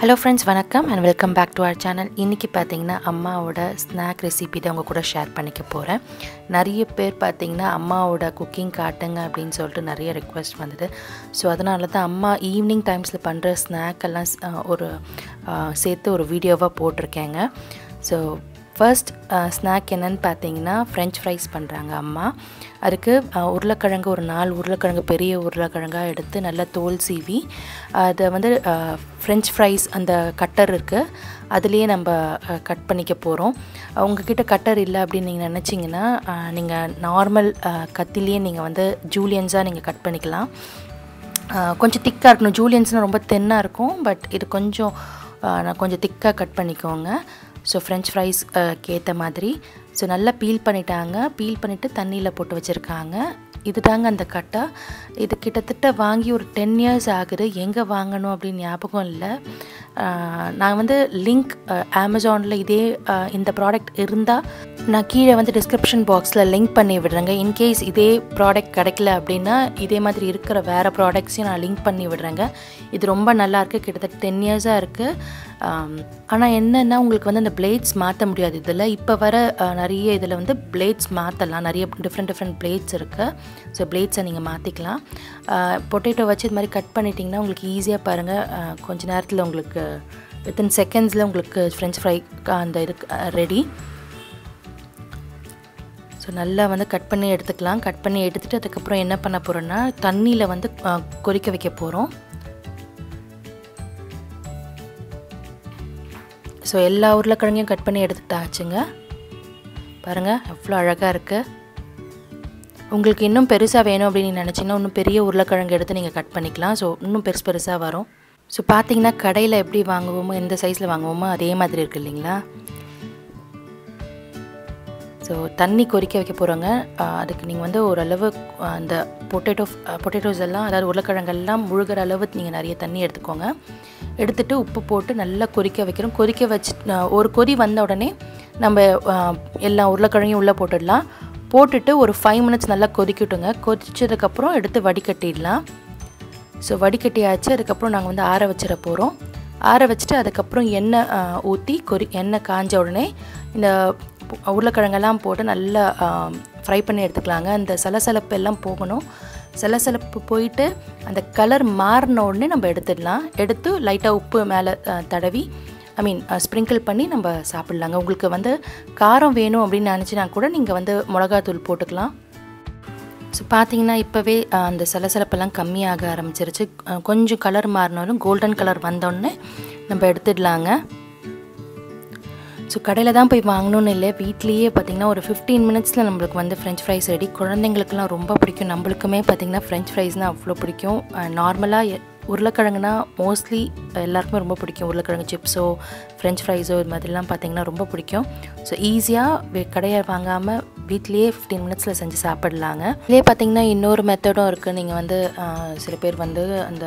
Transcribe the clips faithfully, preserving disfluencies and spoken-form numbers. Hello friends, welcome and welcome back to our channel. இன்னைக்கு பாத்தீங்கன்னா அம்மாவோட ஸ்நாக் ரெசிபி தான் உங்க கூட ஷேர் பண்ணிக்க போறேன். நிறைய பேர் பாத்தீங்கன்னா அம்மாவோட குக்கிங் காட்டுங்க அப்படினு சொல்லிட்டு நிறைய ரிக்வெஸ்ட் வந்தது. சோ அதனால தான் அம்மா ஈவினிங் டைம்ஸ்ல பண்ற ஸ்நாக் எல்லாம் ஒரு சேர்த்து ஒரு வீடியோவா போட்டுருக்கேங்க. சோ first ஸ்நாக் என்னன்னு பாத்தீங்கன்னா French fries பண்றாங்க அம்மா. அதுக்கு உருளைக்கிழங்கு ஒரு நாலு உருளைக்கிழங்கு பெரிய உருளைக்கிழங்கா எடுத்து நல்ல தோல் சீவி அத வந்து French fries அந்த கட்டர் இருக்கு அதுலயே நம்ம கட் பண்ணிக்க போறோம். உங்க கிட்ட கட்டர் இல்ல அப்படி நீங்க நினைச்சீங்கனா நீங்க நார்மல் கத்திலயே நீங்க வந்து ஜூலியன்ஸா நீங்க கட் பண்ணிக்கலாம். கொஞ்சம் திக்கா இருக்கும் ஜூலியன்ஸ்னா ரொம்ப தென்னா இருக்கும் பட் இது கொஞ்சம் நான் கொஞ்சம் திக்கா கட் பண்ணிக்கோங்க. So French fries கேத்த மாதிரி சோ நல்லா பீல் பண்ணிட்டாங்க. பீல் பண்ணிட்டு தண்ணில போட்டு வச்சிருக்காங்க. இதுதாங்க அந்த கட்டா. இது கிட்டத்தட்ட வாங்கி ஒரு ten years ஆகுது. எங்க வாங்கணும் அப்படி ஞாபகம் இல்ல. நான் வந்து லிங்க் Amazonல இதே இந்த ப்ராடக்ட் இருந்தா நான் கீழ வந்து description boxல லிங்க் பண்ணி விடுறேங்க. In case இதே ப்ராடக்ட் கிடைக்கல அப்படினா இதே மாதிரி இருக்கிற வேற ப்ராடக்ட்ஸ் நான் லிங்க் பண்ணி விடுறேங்க. இது ரொம்ப நல்லா இருக்கு. கிட்டத்தட்ட ten years ஆ இருக்கு. ஆனா என்னன்னா உங்களுக்கு வந்து அந்த blades மாத்த முடியாது இதல்ல. இப்ப வர நிறைய இதல வந்து blades மாத்தலாம். நிறைய different different blades இருக்கு. சோ blades நீங்க மாத்திக்கலாம். பொட்டேட்டோ வச்சு இந்த மாதிரி கட் பண்ணிட்டீங்கன்னா உங்களுக்கு ஈஸியா பாருங்க கொஞ்ச நேரத்துல உங்களுக்கு within seconds ல உங்களுக்கு French fry அந்த ரெடி. சோ நல்லா வந்து கட் பண்ணி எடுத்துக்கலாம். கட் பண்ணி எடுத்துட்டு அதுக்கு அப்புறம் என்ன பண்ண போறோம்னா தண்ணில வந்து கொதிக்க வைக்க போறோம். சோ எல்லா உருளைக்கிழங்கையும் கட் பண்ணி எடுத்துட்டாச்சுங்க. பாருங்க எவ்வளவு அழகா இருக்கு. உங்களுக்கு இன்னும் பெருசா வேணும் அப்படி நீங்க நினைச்சீங்கன்னா இன்னும் பெரிய உருளைக்கிழங்கு எடுத்து நீங்க கட் பண்ணிக்கலாம். சோ இன்னும் பெருசு பெருசா வரும். சோ பாத்தீங்கன்னா கடையில எப்படி வாங்குவோமோ இந்த சைஸ்ல வாங்குவோமோ அதே மாதிரி இருக்கு இல்லீங்களா. சோ தண்ணி கொதிக்க வைக்க போறோங்க. அதுக்கு நீங்க வந்து ஒரு அளவு அந்த பொட்டேட்டோ பொட்டேட்டோஸ் எல்லாம் அதாவது உருளைக்கிழங்கு எல்லாம் முழுகிற அளவு நீங்க நிறைய தண்ணி எடுத்துக்கோங்க. எடுத்துட்டு உப்பு போட்டு நல்லா கொதிக்க வைக்கிறோம். கொதிக்க வச்சு ஒரு கொதி வந்த உடனே நம்ம எல்லா உருளைக்கிழங்கையும் உள்ள போட்டுடலாம். போட்டுட்டு ஒரு five minutes நல்லா கொதிக்கட்டுங்க. கொதிச்சதுக்கு அப்புறம் எடுத்து வடிகட்டிடலாம். சோ வடிகட்டியாச்சு. அதுக்கு அப்புறம் நாங்க வந்து ஆற வச்சிர போறோம். ஆற வச்சிட்டு அதுக்கு அப்புறம் எண்ணெய் ஊத்தி எண்ணெய் காஞ்ச உடனே இந்த உருளைக்கிழங்கு எல்லாம் போட்டு நல்லா ஃப்ரை பண்ணி எடுத்துக்கலாங்க. அந்த சலசலப்பு எல்லாம் போகணும். சலசலப்பு போயிட்டு அந்த கலர் மாறின உடனே நம்ம எடுத்துடலாம். எடுத்து லைட்டா உப்பு மேலே தடவி ஐ மீன் ஸ்ப்ரிங்கிள் பண்ணி நம்ம சாப்பிடலாங்க. உங்களுக்கு வந்து காரம் வேணும் அப்படி நினைச்சினா கூட நீங்க வந்து மிளகாய்த்தூள் போட்டுக்கலாம். சோ பாத்தீங்கன்னா இப்பவே அந்த சலசலப்பு எல்லாம் கம்மியாக ஆரம்பிச்சிருச்சு. கொஞ்சம் கலர் மாறினாலும் கோல்டன் கலர் வந்த உடனே நம்ம எடுத்துடலாங்க. சோ கடையில தான் போய் வாங்கணும்னு இல்லை வீட்லயே பாத்தீங்கன்னா ஒரு fifteen minutesல நமக்கு வந்து French fries ரெடி. குழந்தைகளுக்குலாம் ரொம்ப பிடிக்கும். நம்மளுக்குமே பாத்தீங்கன்னா French friesனா அவ்ளோ பிடிக்கும். நார்மலா உருளைக்கிழங்குனா மோஸ்ட்லி எல்லாருக்கும் ரொம்ப பிடிக்கும். உருளைக்கிழங்கு சிப்ஸோ French friesோ இந்த மாதிரிலாம் பாத்தீங்கன்னா ரொம்ப பிடிக்கும். சோ ஈஸியா கடையில வாங்காம வீட்லயே fifteen minutesல செஞ்சு சாப்பிடலாங்க. இதே பாத்தீங்கன்னா இன்னொரு மெத்தடும் இருக்கு. நீங்க வந்து சில பேர் வந்து அந்த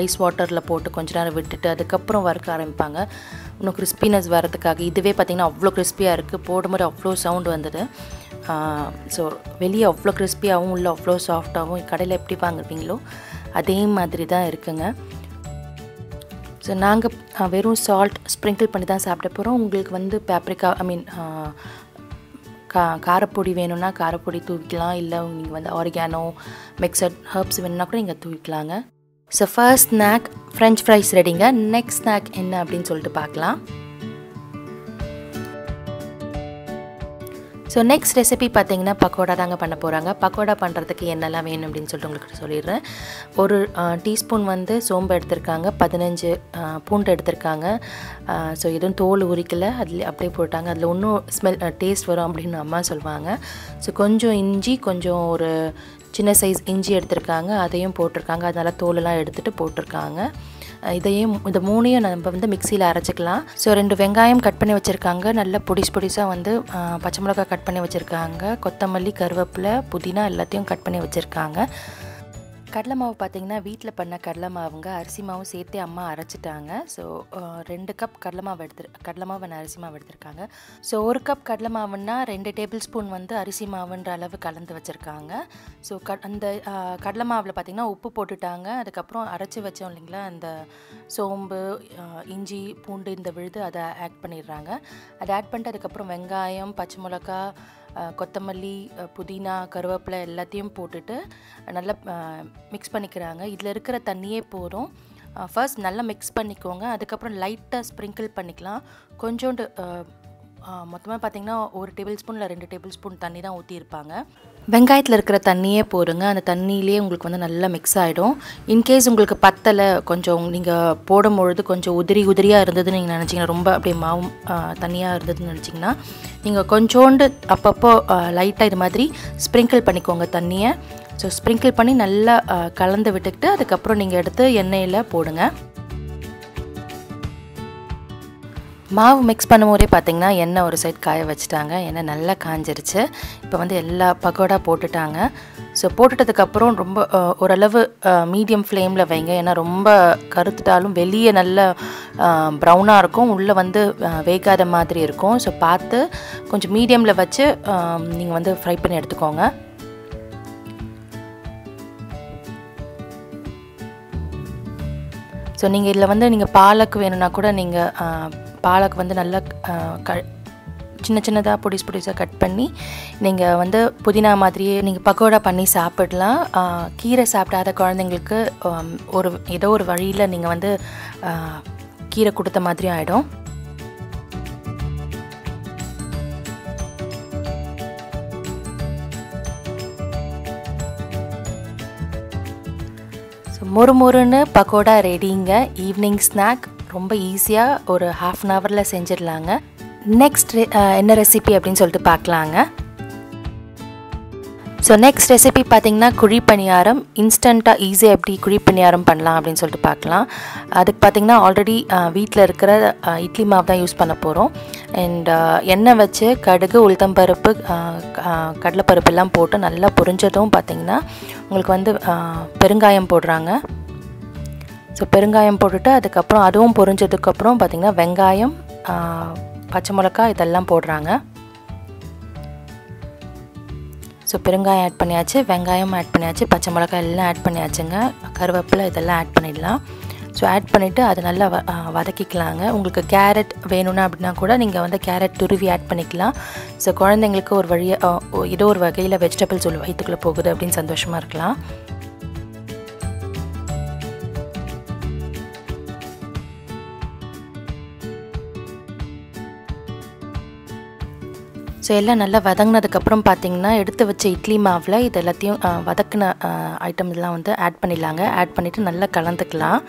ஐஸ் வாட்டர்ல போட்டு கொஞ்ச நேரம் விட்டுட்டு அதுக்கு அப்புறம் வறுக்க ஆரம்பிப்பாங்க இன்னும் கிறிஸ்பினஸ் வரதுக்காக. இதுவே பாத்தீங்கன்னா அவ்ளோ கிறிஸ்பியா இருக்கு. போடும்போது அவ்ளோ சவுண்ட் வந்தது. சோ வெளிய அவ்ளோ கிறிஸ்பியாவும் உள்ள அவ்ளோ சாஃப்டாவும் கடையில எப்படி வாங்குவீங்களோ அதே மாதிரி தான் இருக்குங்க. சோ நாங்க வெறும் salt ஸ்ப்ரிங்கிள் பண்ணி தான் சாப்பிட போறோம். உங்களுக்கு வந்து paprika ஐ மீன் காரப்பொடி வேணும்னா காரப்பொடி தூவிக்கலாம். இல்ல நீங்க வந்து oregano மிக்ஸட் ஹெர்ப்ஸ் வேணும்னா கூட நீங்க தூவிக்கலாங்க. So first snack French fries ரெடிங்க. next snack என்ன அப்படினு சொல்லிட்டு பார்க்கலாம். So next recipe பாத்தீங்கன்னா பக்கோடா தாங்க பண்ண போறாங்க. பக்கோடா பண்றதுக்கு என்னெல்லாம் வேணும் அப்படினு சொல்லிட்டு உங்களுக்கு சொல்லிடுறேன். ஒரு டீஸ்பூன் வந்து சோம்பு எடுத்துட்டாங்க. பதினஞ்சு பூண்டு எடுத்துட்டாங்க. சோ இதுவும் தோல் உரிக்கல அதுல அப்படியே போட்டாங்க. அதுல இன்னும் ஸ்மெல் டேஸ்ட் வரும் அப்படினு அம்மா சொல்வாங்க. சோ கொஞ்சம் இஞ்சி கொஞ்சம் ஒரு சின்ன சைஸ் இஞ்சி எடுத்துட்டாங்க. அதையும் போட்டுருக்காங்க. அதனால தோல் எல்லாம் எடுத்துட்டு போட்டுருக்காங்க. இதையும் இந்த மூணையும் நம்ம வந்து மிக்ஸில அரைச்சுக்கலாம். சோ ரெண்டு வெங்காயம் கட் பண்ணி வச்சிருக்காங்க. நல்ல பொடிஸ் பொடிசா வந்து பச்சை மிளகாய் கட் பண்ணி வச்சிருக்காங்க. கொத்தமல்லி கருவேப்பிலை புதினா எல்லாத்தையும் கட் பண்ணி வச்சிருக்காங்க. கடலை மாவு பார்த்தீங்கன்னா வீட்டில் பண்ண கடலை மாவுங்க அரிசி மாவும் சேர்த்து அம்மா அரைச்சிட்டாங்க. ஸோ ரெண்டு கப் கடலை மாவு எடுத்து கடலை மாவு நான் அரிசி மாவு எடுத்திருக்காங்க. ஸோ ஒரு கப் கடலை மாவுன்னா ரெண்டு டேபிள் ஸ்பூன் வந்து அரிசி மாவுன்ற அளவு கலந்து வச்சுருக்காங்க. ஸோ க அந்த கடலை மாவில் பார்த்திங்கன்னா உப்பு போட்டுட்டாங்க. அதுக்கப்புறம் அரைச்சி வச்சோம் இல்லைங்களா, அந்த சோம்பு இஞ்சி பூண்டு இந்த விழுது அதை ஆட் பண்ணிடுறாங்க. அதை ஆட் பண்ணிட்டு அதுக்கப்புறம் வெங்காயம் பச்சை மிளகா கொத்தமல்லி புதினா கருவேப்பிலை எல்லாத்தையும் போட்டுட்டு நல்லா மிக்ஸ் பண்ணிக்கிறாங்க. இதில் இருக்கிற தண்ணியே போதும். ஃபர்ஸ்ட் நல்லா மிக்ஸ் பண்ணிக்கோங்க. அதுக்கப்புறம் லைட்டாக ஸ்ப்ரிங்கிள் பண்ணிக்கலாம். கொஞ்சோண்டு மொத்தமாக பார்த்திங்கன்னா ஒரு டேபிள் ஸ்பூன் இல்லை ரெண்டு டேபிள் ஸ்பூன் தண்ணி தான் ஊற்றியிருப்பாங்க. வெங்காயத்தில் இருக்கிற தண்ணியே போடுங்க. அந்த தண்ணியிலே உங்களுக்கு வந்து நல்லா மிக்ஸ் ஆகிடும். இன்கேஸ் உங்களுக்கு பத்தலை, கொஞ்சம் நீங்கள் போடும்பொழுது கொஞ்சம் உதிரி உதிரியாக இருந்ததுன்னு நீங்கள் நினச்சிங்கன்னா, ரொம்ப அப்படியே மாவும் தண்ணியாக இருந்ததுன்னு நினச்சிங்கன்னா, நீங்கள் கொஞ்சோண்டு அப்பப்போ லைட்டாக இது மாதிரி ஸ்ப்ரிங்கிள் பண்ணிக்கோங்க தண்ணியை. ஸோ ஸ்ப்ரிங்கிள் பண்ணி நல்லா கலந்து விட்டுக்கிட்டு அதுக்கப்புறம் நீங்கள் எடுத்து எண்ணெயில் போடுங்க. மாவு மிக்ஸ் பண்ணும்போதே பார்த்திங்கன்னா எண்ணெய் ஒரு சைடு காய வச்சுட்டாங்க. எண்ணெய் நல்லா காஞ்சிருச்சு. இப்போ வந்து எல்லா பக்கோடா போட்டுட்டாங்க. ஸோ போட்டுட்டதுக்கப்புறம் ரொம்ப ஓரளவு மீடியம் ஃப்ளேமில் வைங்க. ஏன்னா ரொம்ப கருத்துட்டாலும் வெளியே நல்ல ப்ரௌனாக இருக்கும், உள்ளே வந்து வேகாத மாதிரி இருக்கும். ஸோ பார்த்து கொஞ்சம் மீடியமில் வச்சு நீங்கள் வந்து ஃப்ரை பண்ணி எடுத்துக்கோங்க. ஸோ நீங்கள் இதில் வந்து நீங்கள் பாலக்கு வேணும்னா கூட நீங்கள் பாலக் வந்து நல்லா க சின்ன சின்னதாக பொடிசு பொடிசாக கட் பண்ணி நீங்கள் வந்து புதினா மாதிரியே நீங்கள் பக்கோடா பண்ணி சாப்பிடலாம். கீரை சாப்பிடாத குழந்தைங்களுக்கு ஒரு ஏதோ ஒரு வழியில் நீங்கள் வந்து கீரை கொடுத்த மாதிரி ஆகிடும். ஸோ மொறு மொறுன்னு பக்கோடா ரெடிங்க. ஈவினிங் ஸ்நாக் ரொம்ப ஈஸியாக ஒரு ஹாஃப் அன் ஹவரில் செஞ்சிடலாங்க. நெக்ஸ்ட் என்ன ரெசிபி அப்படின்னு சொல்லிட்டு பார்க்கலாங்க. ஸோ நெக்ஸ்ட் ரெசிபி பார்த்திங்கன்னா குழிப்பணியாரம். இன்ஸ்டண்ட்டாக ஈஸியாக எப்படி குழிப்பணியாரம் பண்ணலாம் அப்படின்னு சொல்லிட்டு பார்க்கலாம். அதுக்கு பார்த்திங்கன்னா ஆல்ரெடி வீட்டில் இருக்கிற இட்லி மாவு தான் யூஸ் பண்ண போகிறோம். அண்ட் எண்ணெய் வச்சு கடுகு உளுத்தம்பருப்பு கடலைப்பருப்பு எல்லாம் போட்டு நல்லா பொரிஞ்சதும் பார்த்திங்கன்னா உங்களுக்கு வந்து பெருங்காயம் போடுறாங்க. ஸோ பெருங்காயம் போட்டுட்டு அதுக்கப்புறம் அதுவும் பொரிஞ்சதுக்கப்புறம் பார்த்திங்கன்னா வெங்காயம் பச்சை மிளகா இதெல்லாம் போடுறாங்க. ஸோ பெருங்காயம் ஆட் பண்ணியாச்சு, வெங்காயம் ஆட் பண்ணியாச்சு, பச்சை மிளகா எல்லாம் ஆட் பண்ணியாச்சுங்க. கருவேப்பிலை இதெல்லாம் ஆட் பண்ணிடலாம். ஸோ ஆட் பண்ணிவிட்டு அது நல்லா வ வதக்கிக்கலாங்க. உங்களுக்கு கேரட் வேணும்னா அப்படின்னா கூட நீங்கள் வந்து கேரட் துருவி ஆட் பண்ணிக்கலாம். ஸோ குழந்தைங்களுக்கு ஒரு வழியாக ஏதோ ஒரு வகையில் வெஜிடபிள்ஸ் உள்ள வயிற்றுக்குள்ளே போகுது அப்படின்னு சந்தோஷமாக இருக்கலாம். ஸோ எல்லாம் நல்லா வதங்கினதுக்கப்புறம் பார்த்திங்கன்னா எடுத்து வச்ச இட்லி மாவில் இது எல்லாத்தையும் வதக்கின ஐட்டம்லாம் வந்து ஆட் பண்ணிடலாங்க. ஆட் பண்ணிவிட்டு நல்லா கலந்துக்கலாம்.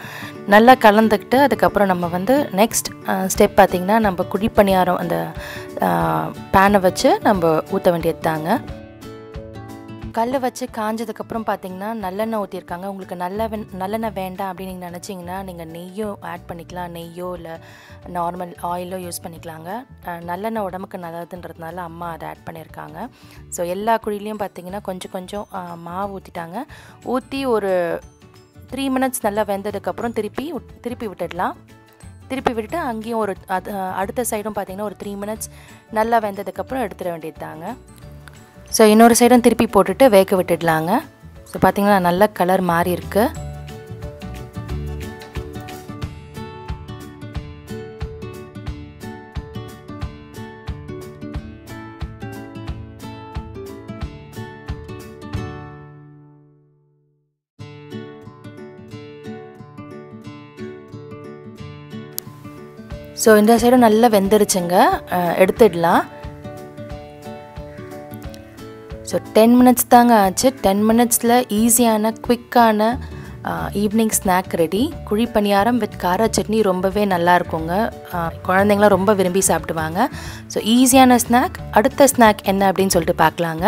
நல்லா கலந்துக்கிட்டு அதுக்கப்புறம் நம்ம வந்து நெக்ஸ்ட் ஸ்டெப் பார்த்திங்கன்னா நம்ம குழிப்பணியாரம் அந்த பேனை வச்சு நம்ம ஊற்ற வேண்டியது தாங்க. கல் வச்சு காஞ்சதுக்கப்புறம் பார்த்திங்கன்னா நல்லெண்ணெய் ஊற்றிருக்காங்க. உங்களுக்கு நல்ல நல்லெண்ணெய் வேண்டாம் அப்படின்னு நீங்கள் நினச்சிங்கன்னா நீங்கள் நெய்யும் ஆட் பண்ணிக்கலாம். நெய்யோ இல்லை நார்மல் ஆயிலோ யூஸ் பண்ணிக்கலாங்க. நல்லெண்ணெய் உடம்புக்கு நல்லதுன்றதுனால அம்மா அதை ஆட் பண்ணியிருக்காங்க. ஸோ எல்லா குழிலையும் பார்த்திங்கன்னா கொஞ்சம் கொஞ்சம் மாவு ஊற்றிட்டாங்க. ஊற்றி ஒரு த்ரீ மினிட்ஸ் நல்லா வெந்ததுக்கப்புறம் திருப்பி திருப்பி விட்டுடலாம். திருப்பி விட்டுட்டு அங்கேயும் ஒரு அது அடுத்த சைடும் பார்த்திங்கன்னா ஒரு த்ரீ மினிட்ஸ் நல்லா வெந்ததுக்கப்புறம் எடுத்துட வேண்டியது தாங்க. ஸோ இன்னொரு சைடும் திருப்பி போட்டுட்டு வேக விட்டுடலாங்க. ஸோ பார்த்திங்கன்னா நல்ல கலர் மாறி இருக்கு. ஸோ இந்த சைடும் நல்லா வெந்துருச்சுங்க, எடுத்துடலாம். ஸோ டென் மினிட்ஸ் தாங்க ஆச்சு. டென் மினிட்ஸில் ஈஸியான குவிக்கான evening snack ready. Kuzhipaniyaram with கார சட்னி ரொம்பவே நல்லாயிருக்குங்க. குழந்தைங்களாம் ரொம்ப விரும்பி சாப்பிடுவாங்க. ஸோ ஈஸியான ஸ்நாக். அடுத்த ஸ்நாக் என்ன அப்படின்னு சொல்லிட்டு பார்க்கலாங்க.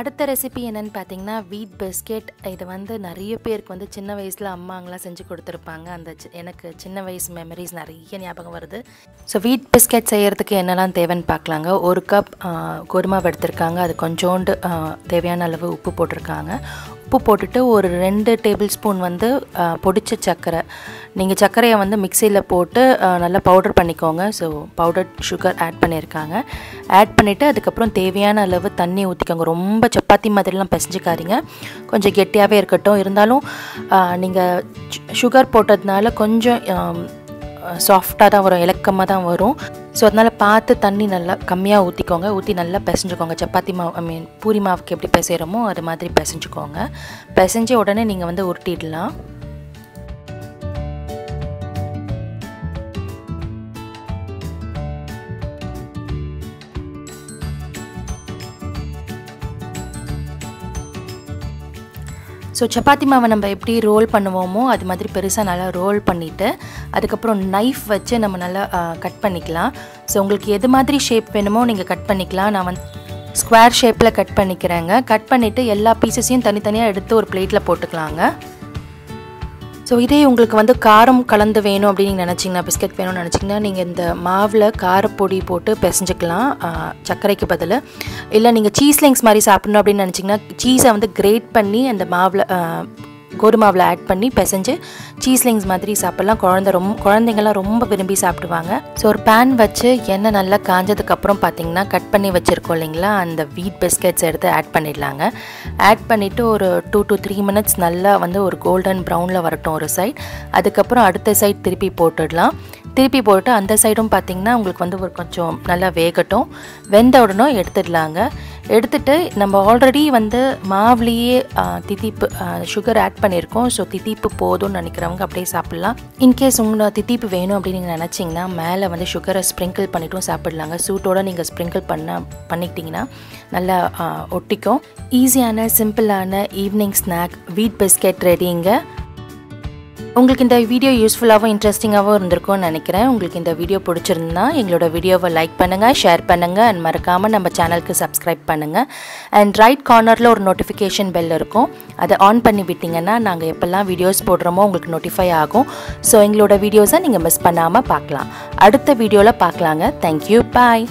அடுத்த ரெசிபி என்னன்னு பார்த்தீங்கன்னா வீட் பிஸ்கெட். இது வந்து நிறைய பேருக்கு வந்து சின்ன வயசில் அம்மாங்களாம் செஞ்சு கொடுத்துருப்பாங்க. அந்த எனக்கு சின்ன வயசு மெமரிஸ் நிறைய ஞாபகம் வருது. ஸோ வீட் பிஸ்கெட் செய்கிறதுக்கு என்னெல்லாம் தேவைன்னு பார்க்கலாங்க. ஒரு கப் கோதுமை எடுத்திருக்காங்க, அது கொஞ்சோண்டு தேவையான அளவு உப்பு போட்டிருக்காங்க. உப்பு போட்டுட்டு ஒரு ரெண்டு டேபிள் ஸ்பூன் வந்து பொடிச்ச சர்க்கரை, நீங்கள் சர்க்கரையை வந்து மிக்சியில் போட்டு நல்லா பவுடர் பண்ணிக்கோங்க. ஸோ பவுடர் சுகர் ஆட் பண்ணியிருக்காங்க. ஆட் பண்ணிவிட்டு அதுக்கப்புறம் தேவையான அளவு தண்ணி ஊற்றிக்கோங்க. ரொம்ப சப்பாத்தி மாதிரிலாம் பிசைஞ்சிக்காதீங்க, கொஞ்சம் கெட்டியாகவே இருக்கட்டும். இருந்தாலும் நீங்கள் சுகர் போட்டதுனால கொஞ்சம் சாஃப்டாக தான் வரும், இலக்கமாக தான் வரும். ஸோ அதனால் பார்த்து தண்ணி நல்லா கம்மியாக ஊற்றிக்கோங்க. ஊற்றி நல்லா பிசைஞ்சுக்கோங்க. சப்பாத்தி மாவு ஐ மீன் பூரி மாவுக்கு எப்படி பிசைகிறோமோ அது மாதிரி பிசைஞ்சுக்கோங்க. பிசைஞ்ச உடனே நீங்கள் வந்து உருட்டிடலாம். ஸோ சப்பாத்தி மாவை நம்ம எப்படி ரோல் பண்ணுவோமோ அது மாதிரி பெருசாக நல்லா ரோல் பண்ணிவிட்டு அதுக்கப்புறம் நைஃப் வச்சு நம்ம நல்லா கட் பண்ணிக்கலாம். ஸோ உங்களுக்கு எது மாதிரி ஷேப் வேணுமோ நீங்கள் கட் பண்ணிக்கலாம். நான் வந்து ஸ்கொயர் ஷேப்பில் கட் பண்ணிக்கிறேங்க. கட் பண்ணிவிட்டு எல்லா பீசஸையும் தனித்தனியாக எடுத்து ஒரு பிளேட்டில் போட்டுக்கலாங்க. ஸோ இதே உங்களுக்கு வந்து காரம் கலந்து வேணும் அப்படின்னு நினச்சிங்கன்னா, பிஸ்கெட் வேணும்னு நினச்சிங்கன்னா, நீங்கள் இந்த மாவில் காரப்பொடி போட்டு பிசைஞ்சிக்கலாம் சர்க்கரைக்கு பதில். இல்லை நீங்கள் சீஸ் லிங்க்ஸ் மாதிரி சாப்பிட்ணும் அப்படின்னு நினச்சிங்கன்னா, சீஸை வந்து கிரேட் பண்ணி அந்த மாவில் கோதுமாவில் ஆட் பண்ணி பிசைஞ்சு சீஸ் லிங்க்ஸ் மாதிரி சாப்பிட்லாம். குழந்தை ரொம்ப குழந்தைங்கள்லாம் ரொம்ப விரும்பி சாப்பிடுவாங்க. ஸோ ஒரு பேன் வச்சு எண்ணெய் நல்லா காஞ்சதுக்கப்புறம் பார்த்திங்கன்னா கட் பண்ணி வச்சுருக்கோம் இல்லைங்களா, அந்த வீட் பிஸ்கெட்ஸ் எடுத்து ஆட் பண்ணிடலாங்க. ஆட் பண்ணிவிட்டு ஒரு டூ டு த்ரீ மினிட்ஸ் நல்லா வந்து ஒரு கோல்டன் ப்ரௌனில் வரட்டும் ஒரு சைட். அதுக்கப்புறம் அடுத்த சைட் திருப்பி போட்டுடலாம். திருப்பி போட்டு அந்த சைடும் பார்த்திங்கன்னா உங்களுக்கு வந்து ஒரு கொஞ்சம் நல்லா வேகட்டும். வெந்த உடனே எடுத்துடலாங்க. எடுத்துகிட்டு நம்ம ஆல்ரெடி வந்து மாவுலேயே தித்திப்பு சுகர் ஆட் பண்ணியிருக்கோம். ஸோ தித்திப்பு போதும்னு நினைக்கிறவங்க அப்படியே சாப்பிட்லாம். இன்கேஸ் உங்களை தித்திப்பு வேணும் அப்படின்னு நீங்கள் நினச்சிங்கன்னா மேலே வந்து சுகரை ஸ்ப்ரிங்கிள் பண்ணிட்டும் சாப்பிட்லாங்க. சூட்டோடு நீங்கள் ஸ்ப்ரிங்கிள் பண்ண பண்ணிக்கிட்டிங்கன்னா நல்லா ஒட்டிக்கும். ஈஸியான சிம்பிளான ஈவினிங் ஸ்நாக் வீட் பிஸ்கெட் ரெடிங்க. உங்களுக்கு இந்த வீடியோ யூஸ்ஃபுல்லாகவும் இன்ட்ரெஸ்டிங்காகவும் இருந்திருக்கும்னு நினைக்கிறேன். உங்களுக்கு இந்த வீடியோ பிடிச்சிருந்தா எங்களோட வீடியோவை லைக் பண்ணுங்கள், ஷேர் பண்ணுங்கள் அண்ட் மறக்காமல் நம்ம சேனலுக்கு சப்ஸ்கிரைப் பண்ணுங்கள். அண்ட் ரைட் கார்னரில் ஒரு நோட்டிஃபிகேஷன் பெல் இருக்கும், அதை ஆன் பண்ணி விட்டிங்கன்னா நாங்கள் எப்போல்லாம் வீடியோஸ் போடுறோமோ உங்களுக்கு நோட்டிஃபை ஆகும். ஸோ எங்களோட வீடியோஸை நீங்கள் மிஸ் பண்ணாமல் பார்க்கலாம். அடுத்த வீடியோவில் பார்க்கலாங்க. தேங்க்யூ, பாய்.